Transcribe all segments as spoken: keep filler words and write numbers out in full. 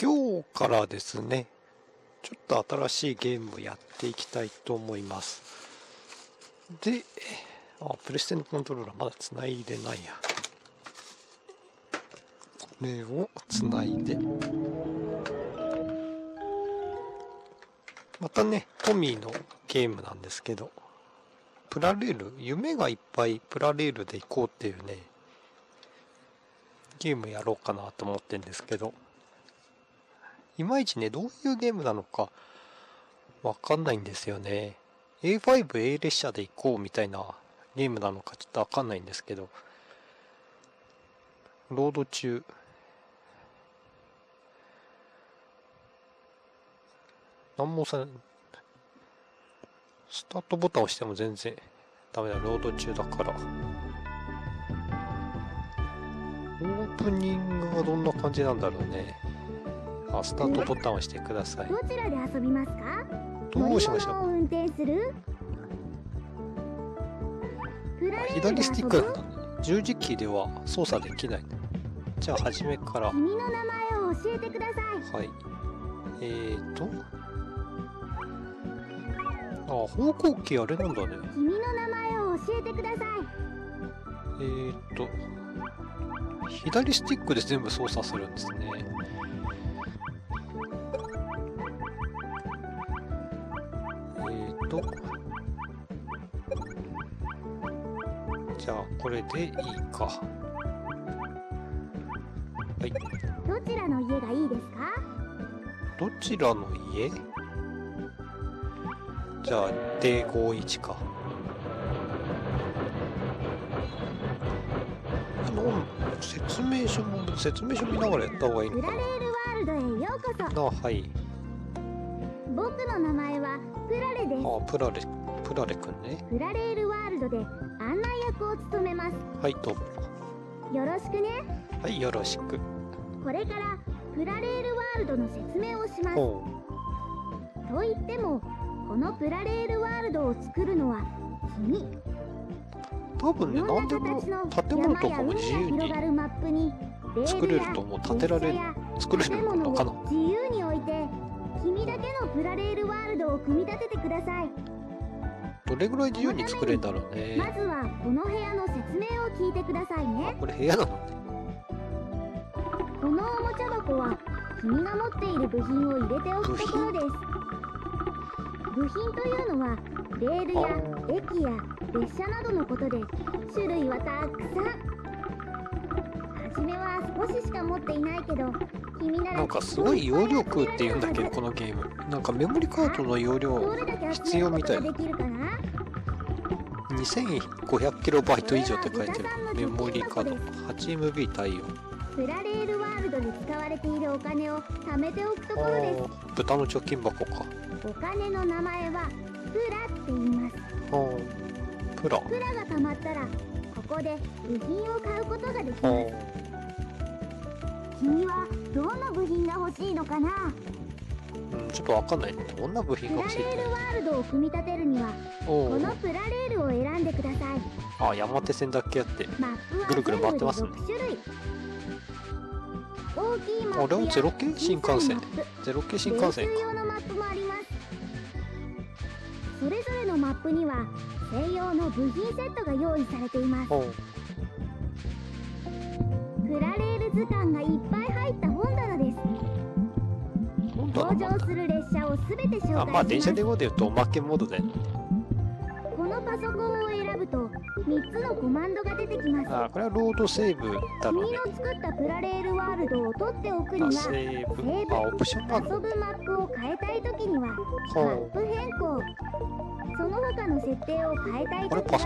今日からですね、ちょっと新しいゲームをやっていきたいと思います。で、あ、プレステのコントローラーまだつないでないや。これをつないで。またね、トミーのゲームなんですけど、プラレール、夢がいっぱいプラレールで行こうっていうね、ゲームやろうかなと思ってるんですけど、いまいちね、どういうゲームなのかわかんないんですよね。エーファイブエー 列車で行こうみたいなゲームなのかちょっとわかんないんですけど、ロード中、何もさ、スタートボタン押しても全然ダメだ、ロード中だから。オープニングはどんな感じなんだろうね。あ、スタートボタンを押してください。どちらで遊びますか？どうしましょう。運転する？左スティックなんだね。十字キーでは操作できない。じゃあ初めから。君の名前を教えてください。はい。えーと。あ、方向キーあれなんだね。君の名前を教えてください。えーと。左スティックで全部操作するんですね。じゃあこれでいいか。はい。どちらの家がいいですか？どちらの家？じゃあ ディーごじゅういち か。あの説明書も説明書見ながらやった方がいいのかな。プラレールワールドへようこそ。あ、はい。僕の名前はプラレです。ああ、プラレ、プラレくんね。プラレールワールドで案内役を務めます。はい、どうもよろしくね。はい、よろしく。これからプラレールワールドの説明をします。と言ってもこのプラレールワールドを作るのは君。多分ね、何でも建物とかも自由に作れると思う。建てられ作れるのかな。自由に置いて君だけのプラレールワールドを組み立ててください。どれぐらい自由に作れるんだろうね。まずはこの部屋の説明を聞いてくださいね。これ部屋なのね。このおもちゃ箱は君が持っている部品を入れておくところです。部品というのはレールや駅や列車などのことで、種類はたくさん。初めは少ししか持っていないけど、なんかすごい容量食うって言うんだけど、このゲームなんかメモリカードの容量必要みたいな。 にせんごひゃくキロバイト 以上って書いてる。メモリカード はちエムビー 対応。プラレールワールドに使われているお金を貯めておくところです。豚の貯金箱か。お金の名前はプラって言います。あ、プラ。プラが貯まったらここで部品を買うことができます。君はどんな部品が欲しいのかな。うん、ちょっとわかんない。どんな部品が欲しいのか。プラレールワールドを組み立てるにはこのプラレールを選んでください。あ、山手線だけあってぐるぐる回ってますね。大きいマップや、あれはゼロ系新幹線。ゼロ系新幹線か。用のマップもあります。それぞれのマップには専用の部品セットが用意されています。プラレール図鑑がいっぱい入った本棚です。登場する列車をすべて紹介します。あ、まあ電車でごで言うとおまけモードで。このパソコンを選ぶとみっつのコマンドが出てきます。あ、これはロードセーブだろうね。君の作ったプラレールワールドを取っておくにはセーブ、あ、オプションがある。遊ぶマップを変えたいときにはマップ変更、その他の設定を変えたいときはオプ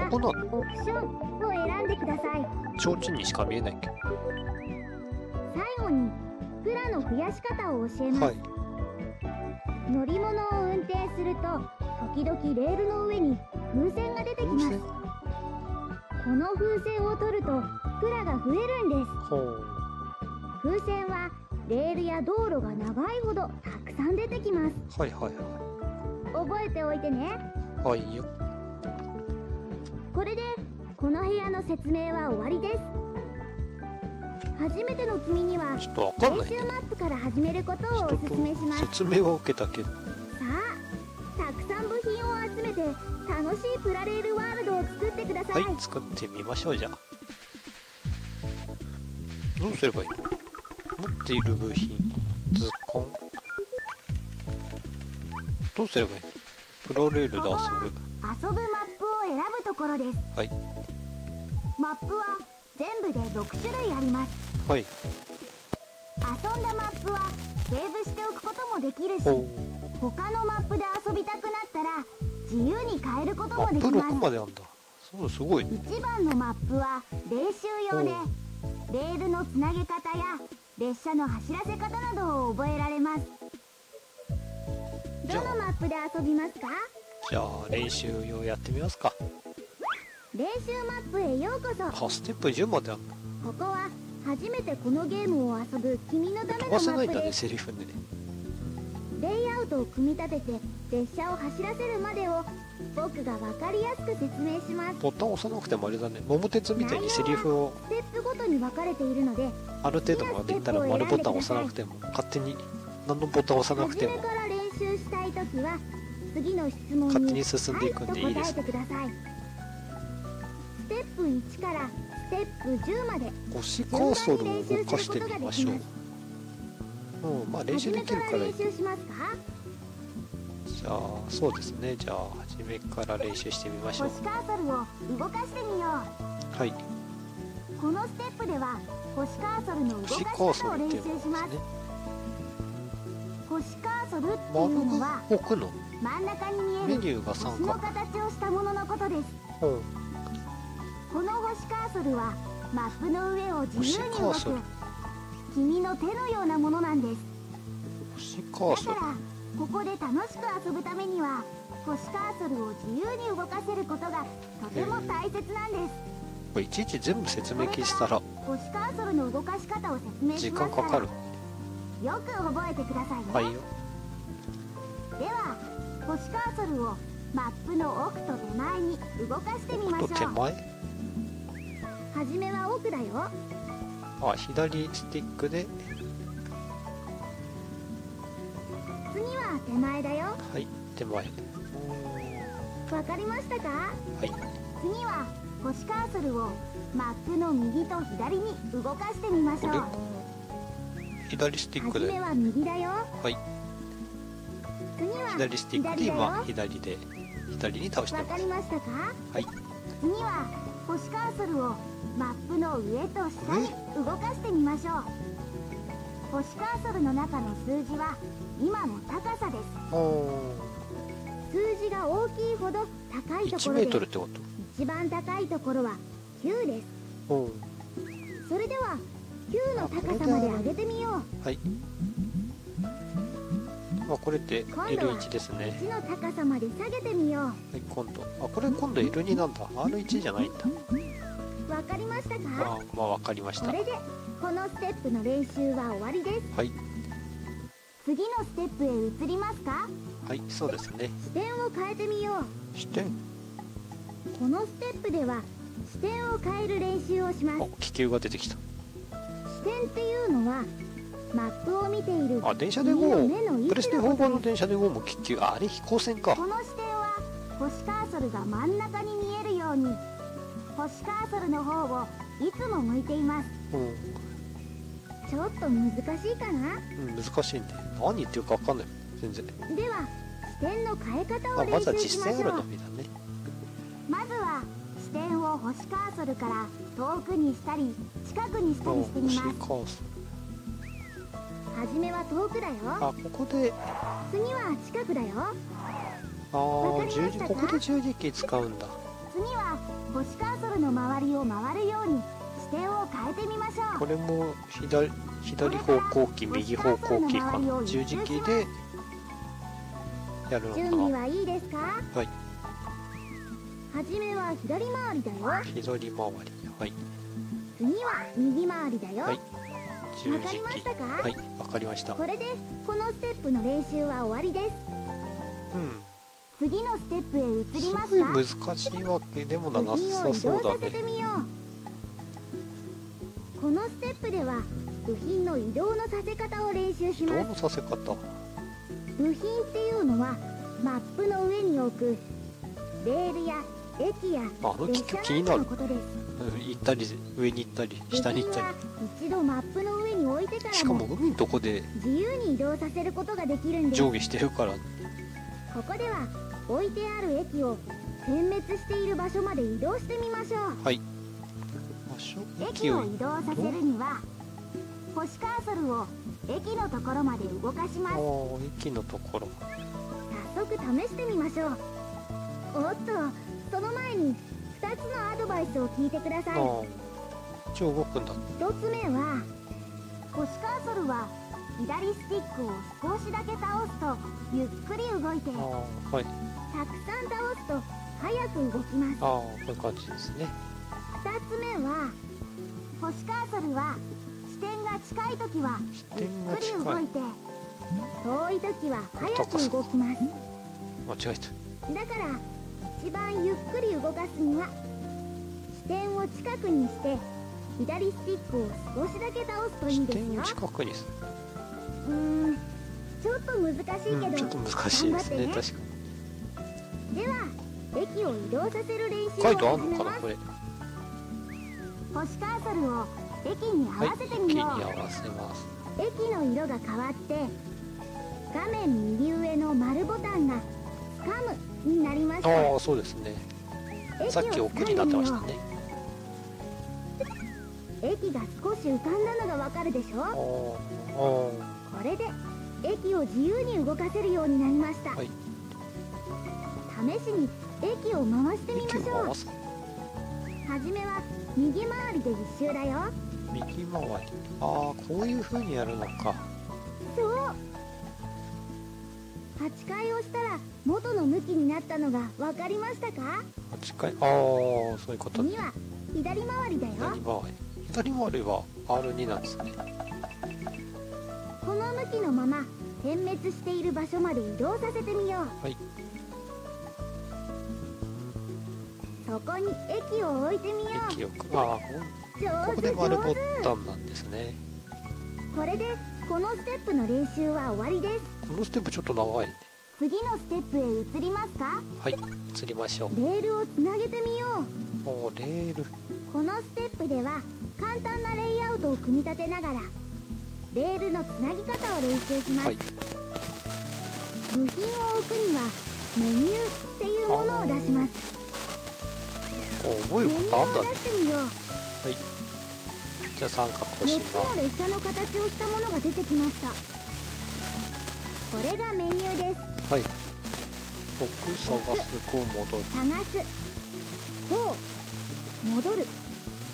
ションを選んでください。提灯にしか見えないけど。最後にプラの増やし方を教えます。はい、乗り物を運転すると時々レールの上に風船が出てきます。この風船を取るとプラが増えるんです。風船はレールや道路が長いほどたくさん出てきます。はいはいはい、覚えておいてね。はいよ。これでこの部屋の説明は終わりです。初めての君には練習マップから始めることをおすすめします。説明は受けたけど、さあたくさん部品を集めて楽しいプラレールワールドを作ってください。はい、作ってみましょう。じゃあどうすればいいの？持っている部品、図鑑、どうすればいいの？プロレールで遊ぶ、ここは遊ぶマップを選ぶところです。はい、マップは全部でろくしゅるいあります。はい、遊んだマップはセーブしておくこともできるし、他のマップで遊びたくなったら自由に変えることもできます。マップろくまであんだ。そう、すごい。いちばんのマップは練習用で、レールのつなげ方や列車の走らせ方などを覚えられます。どのマップで遊びますか？じゃあ練習用やってみますか。練習マップへようこそ。あ、ステップじゅうまである。ここは初めてこのゲームを遊ぶ君のためのマップです。忘れないとね、セリフね。レイアウトを組み立てて列車を走らせるまでを僕が分かりやすく説明します。ボタン押さなくてもあれだね、桃鉄みたいにセリフをステップごとに分かれているので、ある程度までいったら丸ボタン押さなくても勝手に何のボタン押さなくても初めから練習したい時は次の質問に勝手に進んでいくんでいいですね。はいと答えてください。ステップいちからステップじゅうまで星カーソルを動かしてみましょう。もうまあ練習できるからいい。じゃあそうですね、じゃあ初めから練習してみましょう。星カーソルを動かしてみよう。はい、このステップでは星カーソルの動かし方を練習します。星カーソルっていうのは真ん中に見える星の形をしたもののことです。この星カーソルはマップの上を自由に動く君の手のようなものなんです。だからここで楽しく遊ぶためには星カーソルを自由に動かせることがとても大切なんです。これいちいち全部説明したら星カーソルの動かし方を説明しますから時間かかる。よく覚えてくださいね。はいよ。では星カーソルをマップの奥と手前に動かしてみましょう。奥と手前？初めは奥だよ。あ、左スティックで。次は手前だよ。はい、手前。わかりましたか？はい。次は星カーソルをマップの右と左に動かしてみましょう。左スティックで。初めは右だよ。はい。次は左スティックで今左で左に倒してます。わかりましたか？はい。次は星カーソルをマップの上と下に動かしてみましょう。星カーソルの中の数字は今の高さです。数字が大きいほど高いところです。いちメートルってこと？一番高いところはきゅうです。それではきゅうの高さまで上げてみよう。はい、まあこれって エルいち ですね。今度ははちの高さまで下げてみよう。はい、今度、あ、これ今度 エルに なんだ。 アールいち じゃないんだ。わかりましたか？まあ、まあわかりました。これでこのステップの練習は終わりです。はい、次のステップへ移りますか？はい、そうですね。視点を変えてみよう。視点、このステップでは視点を変える練習をします。あ、気球が出てきた。視点っていうのはマップを見ている、あ、電車でゴー、プレステよんばんの電車でゴーも気球、あ、あれ飛行船か。この視点は星カーソルが真ん中に見えるように星カーソルの方をいつも向いています。うん、ちょっと難しいかな。うん、難しいんで、何言ってるかわかんない。全然。では、視点の変え方を練習しましょう。まずは視線のみだね。まずは視点を星カーソルから遠くにしたり近くにしたりしてみます。星カーソル。はじめは遠くだよ。あ、ここで。次は近くだよ。ああ、十字、ここで十字キー使うんだ。次は星カーソルの周りを回るように視点を変えてみましょう。これも 左, 左方向キー、右方向キーかな。十字キーでやるのかな。準備はいいですか？はい。はじめは左回りだよ。左回り、はい。次は右回りだよ。はい。十字キー。わかりましたか？はい、わかりました。これでこのステップの練習は終わりです。うん。次のステップへ移りますか？すごい難しいわけでもなさそうだね。次を移動させてみよう。ここのステップでは部品の移動のさせ方を練習します。移動のさせ方、部品っていうのはマップの上に置くレールや駅や列車などのことです。行ったり上に行ったり下に行ったり、一度マップの上に置いてからも、しかも海のとこで自由に移動させることができるんです。上下してるから。ここでは置いてある駅を点滅している場所まで移動してみましょう。はい。駅を移動させるには星カーソルを駅のところまで動かします。おー、駅のところ。早速試してみましょう。おっと。その前にふたつのアドバイスを聞いてください。一応動くんだ。ひとつめは、星カーソルは左スティックを少しだけ倒すとゆっくり動いて、はい、たくさん倒すと早く動きます。あ、こういう感じですね。ふたつめは、星カーソルは視点が近い時はゆっくり動いて、遠い時は早く動きます。間違えた。だから一番ゆっくり動かすには視点を近くにして左スティックを少しだけ倒すといいんですよ。視点を近くにする。うーん、ちょっと難しいけど、うん、ちょっと難しいですね。頑張ってね。確かに。では駅を移動させる練習を始めます。星カーソルを駅に合わせてみよう。はい、駅に合わせます。駅の色が変わって画面右上の丸ボタンが掴むになりました。ああ、そうですね。さっき奥になってましたね。駅が少し浮かんだのがわかるでしょ。これで駅を自由に動かせるようになりました、はい、試しに駅を回してみましょう。はじめは右回りで一周だよ。右回り。ああ、こういう風にやるのか。そう、はちかい押したら元の向きになったのが分かりましたか？はちかい、ああ、そういうこと。には左回りだよ。左回り。左回りは アールツー なんですね。この向きのまま点滅している場所まで移動させてみよう。はい。そこに駅を置いてみよう。駅を、ああ、ここで丸ボタンなんですね。これでこのステップの練習は終わりです。このステップちょっと長い。次のステップへ移りますか？はい、移りましょう。レールをつなげてみよう。おー、レール。このステップでは簡単なレイアウトを組み立てながらレールのつなぎ方を練習します、はい、部品を置くにはメニューっていうものを出します。覚えることあんだね。メニューを出してみよう。はい、じゃあ三角をします。列車の形をしたものが出てきました。これがメニューです。はい、ろく探す、ご戻る、探す、ご戻る、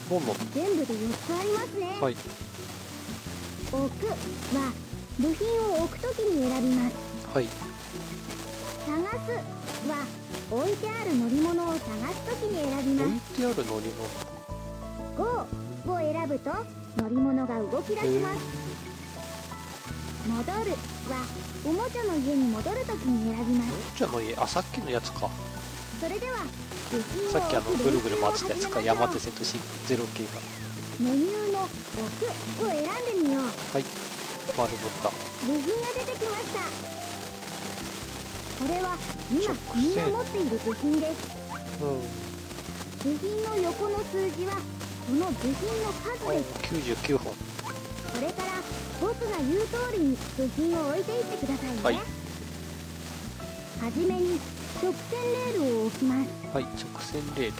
ご戻る、全部でよっつありますね。はい、置くは部品を置くときに選びます。はい、探すは置いてある乗り物を探すときに選びます。置いてある乗り物、ごを選ぶと乗り物が動き出します。戻るはおもちゃの家に戻るときに選びます。おもちゃの家、あ、さっきのやつか。それではさっきあのぐるぐる回ってたやつか。山手線としゼロ系が。メニューの奥を選んでみよう。はい、丸ボタン。部品が出てきました。これは今みんな持っている部品です、うん、部品の横の数字はこの部品の数です。きゅうじゅうきゅうほん。これから僕が言う通りに部品を置いていってくださいね。はい。はじめに直線レールを置きます。はい、直線レール。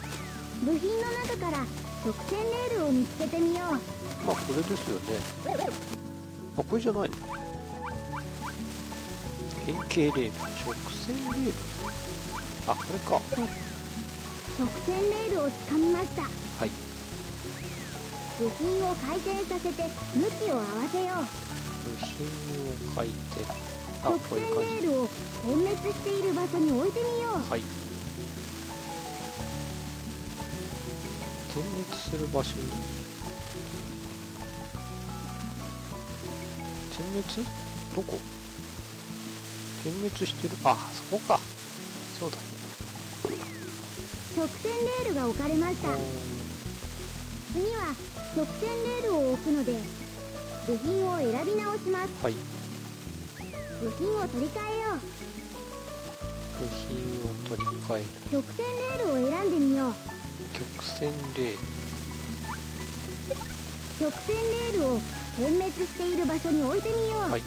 部品の中から直線レールを見つけてみよう。まあ、これですよね。あ、これじゃないの。変形レール、直線レール。あ、これか。はい、直線レールをつかみました。はい。部品を回転させて向きを合わせよう。部品を回転。直線レールを点滅している場所に置いてみよう。はい。点滅する場所に。点滅？どこ？点滅してる。あ、そこか。そうだね。直線レールが置かれました。次は直線レールを置くので部品を選び直します。はい、部品を取り替えよう。部品を取り替える。曲線レールを選んでみよう。曲線レール。曲線レールを点滅している場所に置いてみよう。はい。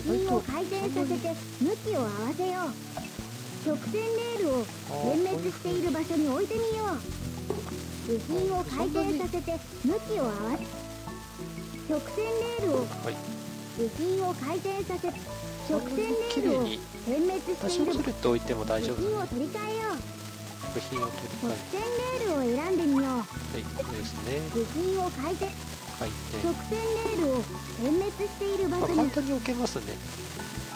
部品を回転させて向きを合わせよう。曲線レールを点滅している場所に置いてみよう。部品を回転させて向きを合わせ、曲線レールを、はい、部品を回転させ、直線レールを点滅している部品を取り替えよう。部品を取り替え、直線レールを選んでみよう。はい、これですね。部品を回転。回転。直線レールを点滅している場所に。簡単に置けますね。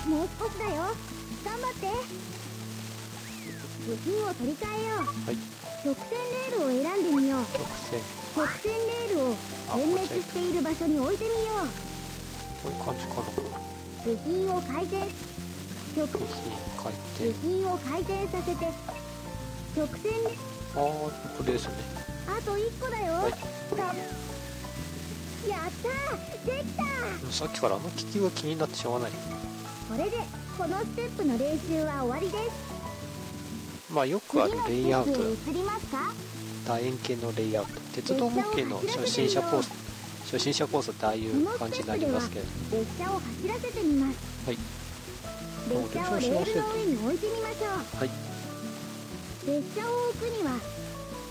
もう少しだよ。頑張って。部品を取り替えよう。はい。直線レールを選んでみよう。直線。直線レールを点滅している場所に置いてみよう。こういう感じかな。部品を回転、部品を回転させて直線に。ああ、これですね。あと一個だよ。はい、やったー、できたー。さっきからあの気球が気になってしょうがない。これでこのステップの練習は終わりです。まあよくあるレイアウト、楕円形のレイアウト、鉄道模型の初心者コース、初心者コースってああいう感じになりますけど、列車を走らせてみます。はい、列車をレールの上に置いてみましょう。はい、列車を置くには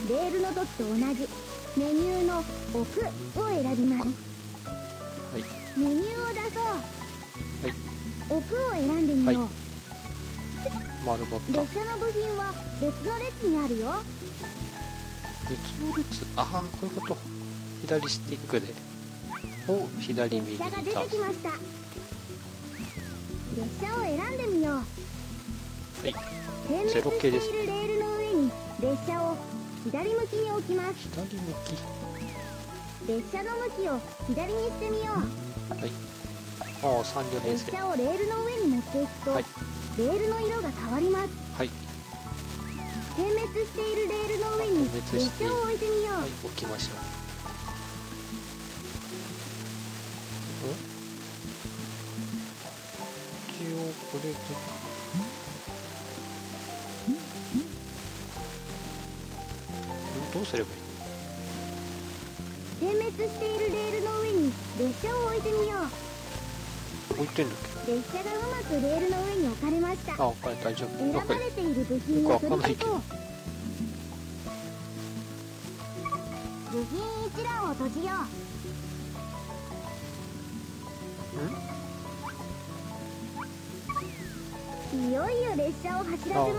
レールの時と同じメニューの「置く」を選びます。はい、メニューを出そう。はい、置くを選んでみよう。丸まった。列車の部品は別の列にあるよ。別の列、ああ、こういうこと。左スティックでを左右に倒す。列車が出てきました。列車を選んでみよう。はい、ゼロ系です。レールの上に列車を左向きに置きます。左向き。列車の向きを左にしてみよう。はい。ああ、三両編成。列車をレールの上に持っていくと、はい、レールの色が変わります。はい。点滅しているレールの上に列車を置いてみよう。はい、置きましょう。これでどうすればいいの？点滅しているレールの上に列車を置いてみよう。置いてんだっけ？列車がうまくレールの上に置かれました。あ、置かれ、大丈夫。選ばれている部品を取り出そう。部品一覧を閉じよう。ん？いよいよ列車を走らせます。ちょ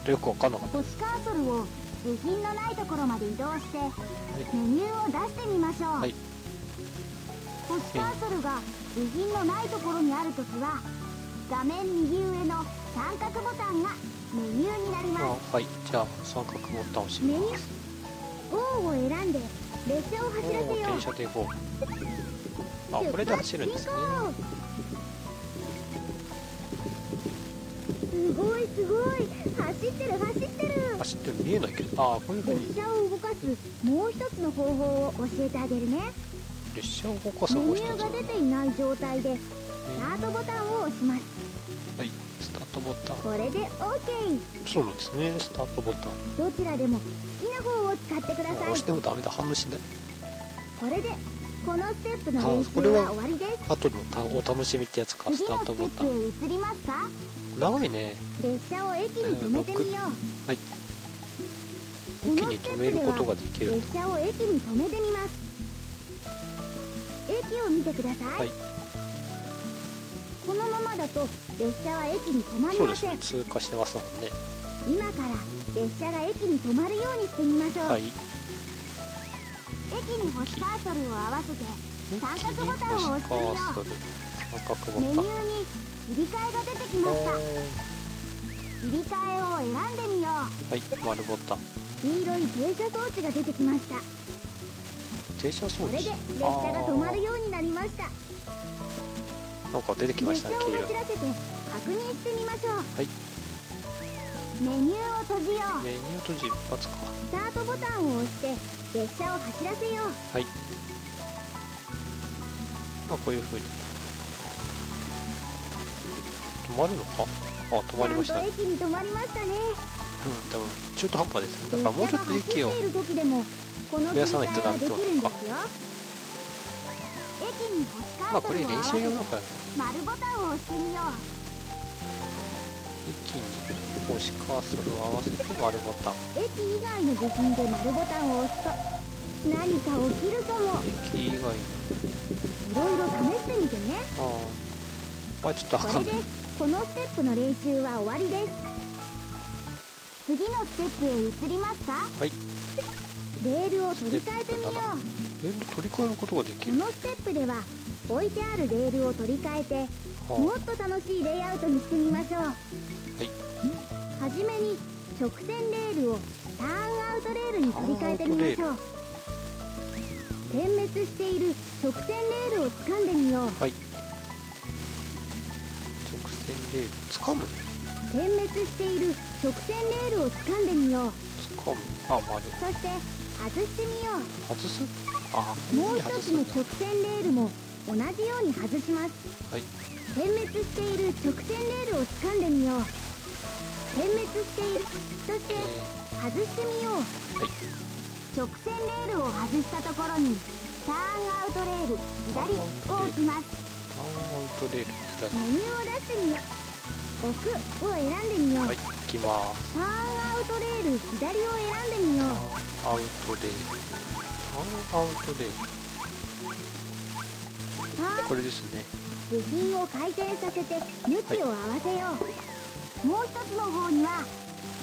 っとよくわかんなかった。都市カーソルを部品のないところまで移動して、はい、メニューを出してみましょう。はい、都市カーソルが部品のないところにあるときは、画面右上の三角ボタンがメニューになります。あ、はい、じゃあ三角ボタンを押します。メニュー オン を選んで列車を走らせよう。電車で行こう。あ、これで走るんですね。すごいすごい、走ってる走ってる走ってる、見えないけど。ああ、こういうふうに列車を動かすもう一つの方法を教えてあげるね。列車を動かすもう一つ。メニューが出ていない状態でスタートボタンを押します。はい、スタートボタン。これで オーケー。 そうなんですね、スタートボタン。どちらでも好きな方を使ってください。押してもダメだ、反応しない。これでこのステップの練習は終わりです。あとのお楽しみってやつか。スタートボタン、次のステップへ移りますか。長いね。列車を駅に停めてみよう。はい、駅に停めることができる。列車を駅に停めてみます。駅を見てください。はい、このままだと列車は駅に止まりません。そうですね、通過してますもんね。今から列車が駅に止まるようにしてみましょう。はい、駅に星カーソルを合わせて三角ボタンを押してみよう。メニューに切り替えが出てきました。切り替えを選んでみよう。はい、丸ボタン。黄色い停車装置が出てきました。停車装置。これで列車が止まるようになりました。なんか出てきましたね、黄色。列車を走らせて確認してみましょう。はい、メニューを閉じよう。メニュー閉じ一発か。スタートボタンを押して列車を走らせよう。はい。まあこういう風に止まるのか。あ、止まりました。ちゃんと駅に止まりましたね。うん、多分中途半端ですね。だからもうちょっと駅を増やさないとダメってことか。まあこれ練習用だからね。丸ボタンを押してみよう。駅に押しカーソルを合わせて丸ボタン。駅以外の部品で丸ボタンを押すと何か起きるかも。駅以外のいろいろ試してみてね。ああ、ちょっとこれでこのステップの練習は終わりです。次のステップへ移りますか。はい。レールを取り替えてみよう。レール取り替えることができる。このステップでは置いてあるレールを取り替えてもっと楽しいレイアウトにしてみましょう。はい。はじめに直線レールをターンアウトレールに取り替えてみましょう。点滅している直線レールを掴んでみよう。はい。直線レール掴む。点滅している直線レールを掴んでみよう。掴む。あ、丸。そして外してみよう。外す？あ、もう一つの直線レールも同じように外します。はい。点滅している直線レールを掴んでみよう。点滅している。そして外してみよう。はい。直線レールを外したところにターンアウトレール左を置きます。ターンアウトレール左。メニューを出してみよう。置くを選んでみよう。はい、行きます。ターンアウトレール左を選んでみよう。アウトレール。ターンアウトレール。これですね。部品を回転させて向きを合わせよう。もう一つの方には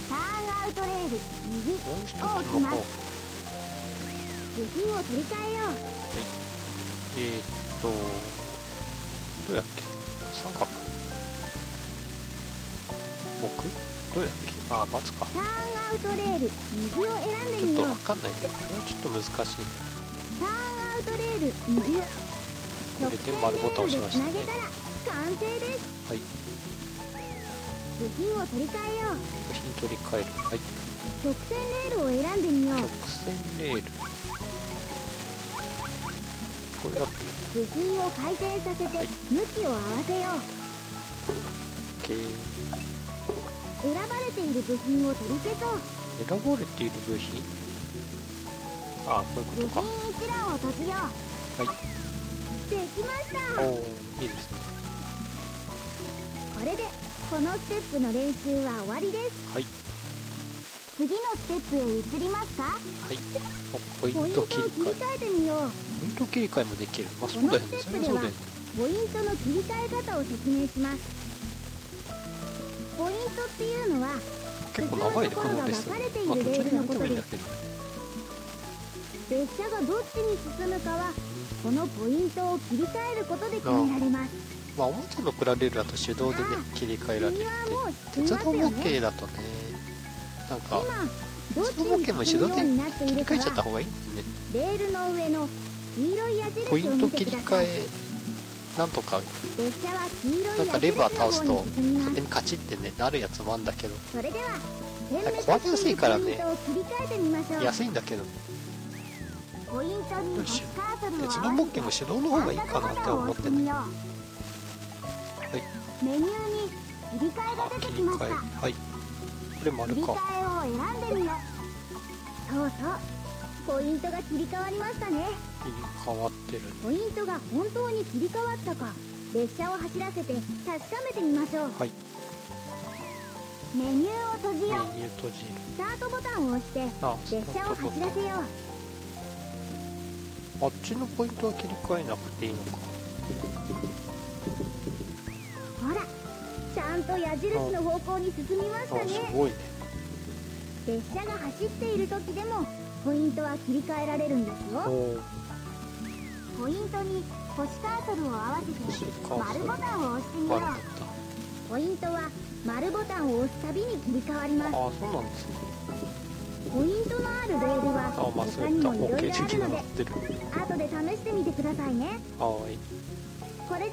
ターンアウトレール右を置きます。部品を取り替えよう。はい。えっとどうやっけ。三角。僕どうやっけ。ああ、バツか。ターンアウトレール右を選んでみよう。ちょっと分かんないけどね。ちょっと難しい。ターンアウトレール右。これで丸ボタンを押しましたね。完成です。はい。部品を取り替えよう。部品取り替える。はい。直線レールを選んでみよう。直線レール。これだ。部品を回転させて向きを合わせよう。OK。選ばれている部品を取り消そう。選ばれている部品。ああ、こういうことか。部品一覧を閉じよう。はい。できました。おー、いいですね。これでこのステップの練習は終わりです。はい。次のステップへ移りますか。はい。ポイント切り替えてみよう。ポイント切り替えもできる。あ、そうだよね。それはそうだよね。ポイントの切り替え方を説明します。ポイントっていうのは結構長いね、このレース。まあ途中でやめてもいいんだけど、列車がどっちに進むかはこのポイントを切り替えることで決められます。まあ表のプラレールだと手動でね切り替えられて、鉄道模型だとね、なんか鉄道模型も手動で切り替えちゃった方がいいんですね。レールの上の黄色い矢印を見てください。ポイント切り替えなんとか、なんかレバー倒すと勝手にカチってねなるやつもあるんだけど、壊れやすいからね、安いんだけど。ポイントに押しカーソルを合わせて、鉄の模型も手動の方がいいかなって思ってね。はい。メニューに切り替えが出てきました。はい。これ丸か。切り替えを選んでみよう。そうそう。ポイントが切り替わりましたね。切り替わってる。ポイントが本当に切り替わったか、列車を走らせて確かめてみましょう。はい。メニューを閉じよう。メニュー閉じる。スタートボタンを押して列車を走らせよう。あっちのポイントは切り替えなくていいのか。ほら、ちゃんと矢印の方向に進みましたね。あ、すごいね。列車が走っている時でもポイントは切り替えられるんですよ。ポイントに星カーソルを合わせて丸ボタンを押してみよう。ポイントは丸ボタンを押すたびに切り替わります。あ、そうなんですね。ポイントのあるレールは他にもいろいろあるので、後で試してみてくださいね。はい。これで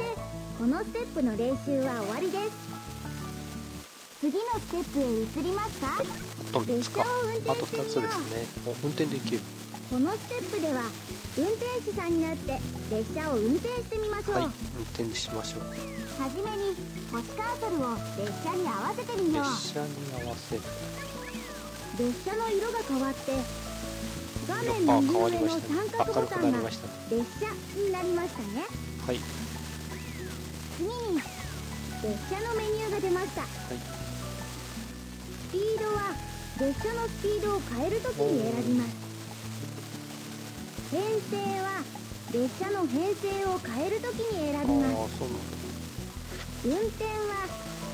このステップの練習は終わりです。次のステップへ移りますか。あとふたつか。あとふたつですね。もう運転できる。このステップでは運転士さんになって列車を運転してみましょう。はい、運転しましょう。はじめに星カーソルを列車に合わせてみよう。列車に合わせる。列車の色が変わって画面の右上の三角ボタンが列車になりましたね。はい、次に列車のメニューが出ました。はい、スピードは列車のスピードを変えるときに選びます。編成は列車の編成を変えるときに選びます。運転は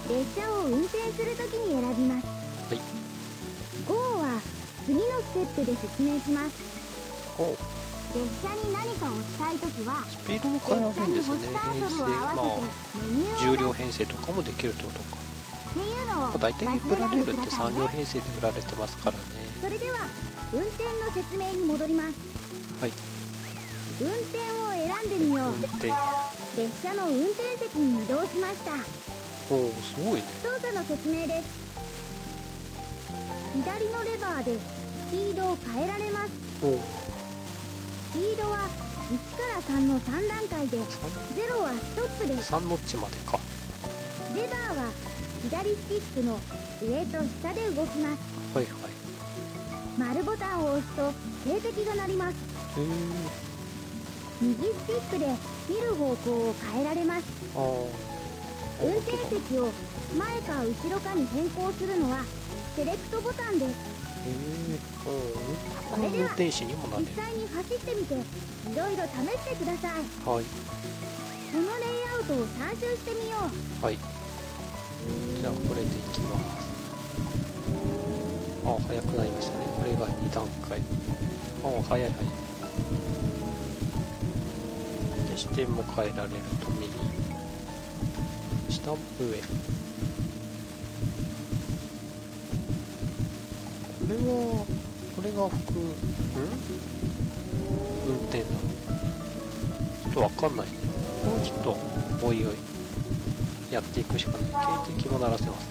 列車を運転するときに選びます。はい、ゴーは次のステップで説明します。お列車に何かをしたいときはスピードも変えられるんですね。編成、まあ、重量編成とかもできるってことか。大体プラレールってさん両編成で売られてますからね。それでは運転の説明に戻ります。はい、運転を選んでみよう。列車の運転席に移動しました。おお、すごいね。操作の説明です。左のレバーでスピードを変えられます。おスピードはいちからさんのさん段階で、ゼロはストップです。さんノッチまでか。レバーは左スティックの上と下で動きます。はいはい、丸ボタンを押すと警笛が鳴ります。右スティックで見る方向を変えられます。運転席を前か後ろかに変更するのはセレクトボタンです。それでは実際に走ってみていろいろ試してください。はい、このレイアウトを参照してみよう。はい、じゃあこれでいきます。ああ、速くなりましたね。これがに段階。ああ、速い速い。で、視点も変えられると右、下、上。これは、これが副、ん？運転だ。ちょっとわかんないね。もうちょっと、おいおい、やっていくしかない。警笛も鳴らせます。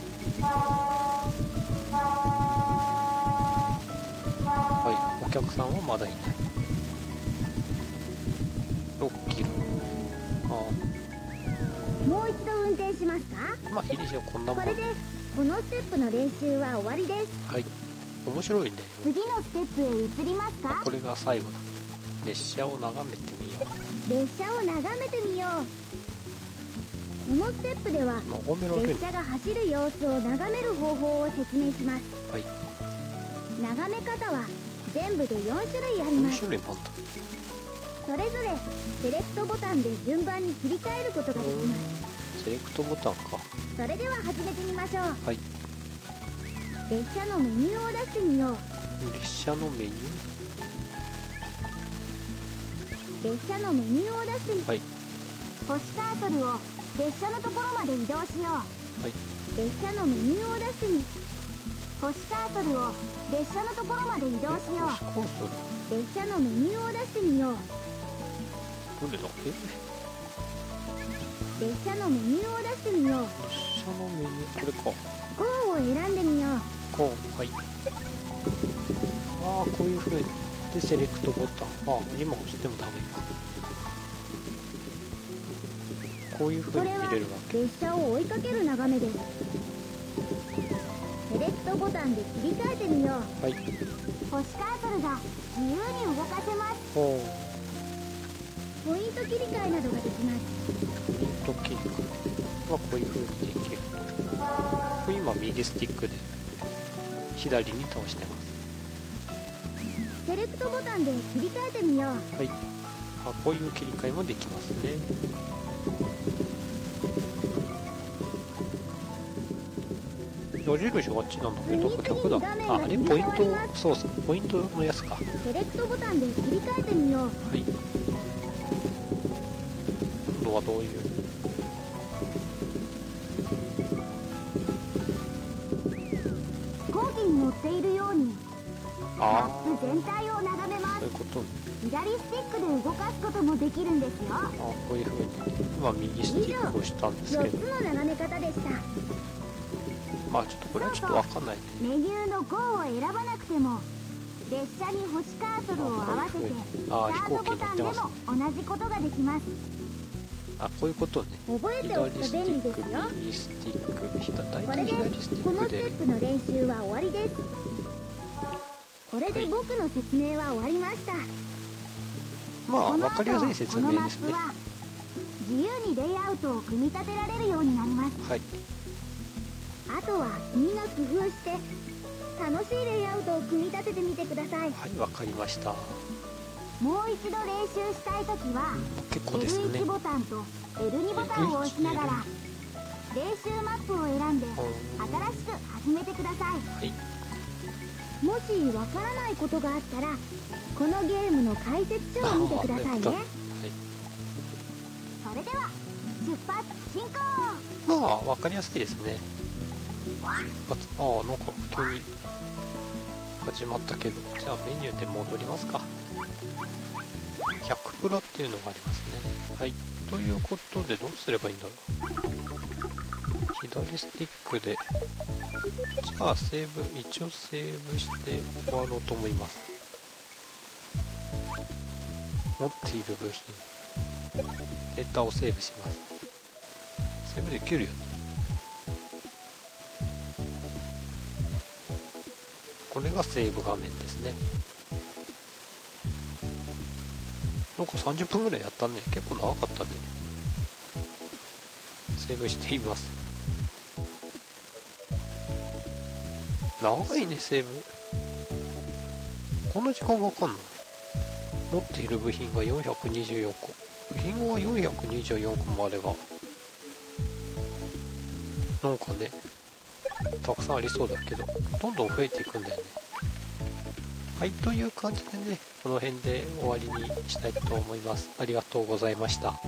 お客さんはまだいない。ろっキロ。ああ、もう一度運転しますか。まあいいでしょう、こんなもん。これでこのステップの練習は終わりです。はい、面白いね。次のステップへ移りますか。これが最後だ。列車を眺めてみよう。列車を眺めてみよう。このステップでは列車が走る様子を眺める方法を説明します。はい、眺め方は全部でよんしゅるいあります。それぞれセレクトボタンで順番に切り替えることができます。セレクトボタンか。それでは始めてみましょう。はい、列車のメニューを出してみよう。列車のメニュー列車のメニューを出してみ、はい、星カーソルを列車のところまで移動しよう。はい、列車のメニューを出してみ、星カーソルを列車のところまで移動しよう。列車のメニューを出してみよう。どれだっけ。列車のメニューを出してみよう。列車のメニュー、これか。ゴーを選んでみよう。ゴー、はい。ああ、こういうふうにでセレクトボタン。ああ、今押してもダメか。こういうふうに見れるわけ。列車を追いかける眺めです。セレクトボタンで切り替えてみよう。はい、星カーソルが自由に動かせます。おポイント切り替えなどができます。ポイント切り替えはこういう風にできる。今右スティックで左に倒してます。セレクトボタンで切り替えてみよう。はい、あ、こういう切り替えもできますね。矢印があっちなんだけど、逆だ。あ、あれポイント、そうそう、ポイントのやつか。セレクトボタンで切り替えてみよう。はい。今度はどういう。飛行機に乗っているように。マップ全体を眺めます。そういうこと。左スティックで動かすこともできるんですよ。あ、こういうふうに。今右スティックをしたんですけど。以上、よっつの眺め方でした。まあちょっとこれはちょっとわかんない。メニューのごを選ばなくても列車に星カーソルを合わせてスタートボタンでも同じことができます。あ、こういうことね。覚えておくと便利ですよ。左スティック、左これでこのステップの練習は終わりです。これで僕の説明は終わりました。まあわかりやすい説明ですね。自由にレイアウトを組み立てられるようになります。はい。あとはみんな工夫して楽しいレイアウトを組み立ててみてください。はい、わかりました。もう一度練習したいときは、結構ですね。エルワン ボタンと エルツー ボタンを押しながら練習マップを選んで新しく始めてください。はい、もしわからないことがあったらこのゲームの解説書を見てくださいね。はい、それでは出発進行。まあわかりやすいですね。ああ、なんか急に始まったけど、じゃあメニューで戻りますか。ひゃくプラっていうのがありますね。はい、ということでどうすればいいんだろう。左スティックで、じゃあセーブ、一応セーブして終わろうと思います。持っている部品データをセーブします。セーブできるよね。これがセーブ画面ですね。なんかさんじゅっぷんぐらいやったね。結構長かったね。セーブしています。長いね、セーブ。この時間わかんない。持っている部品がよんひゃくにじゅうよんこ、部品はよんひゃくにじゅうよんこもあればなんかねたくさんありそうだけど、どんどん増えていくんだよね。はい、という感じでね、この辺で終わりにしたいと思います。ありがとうございました。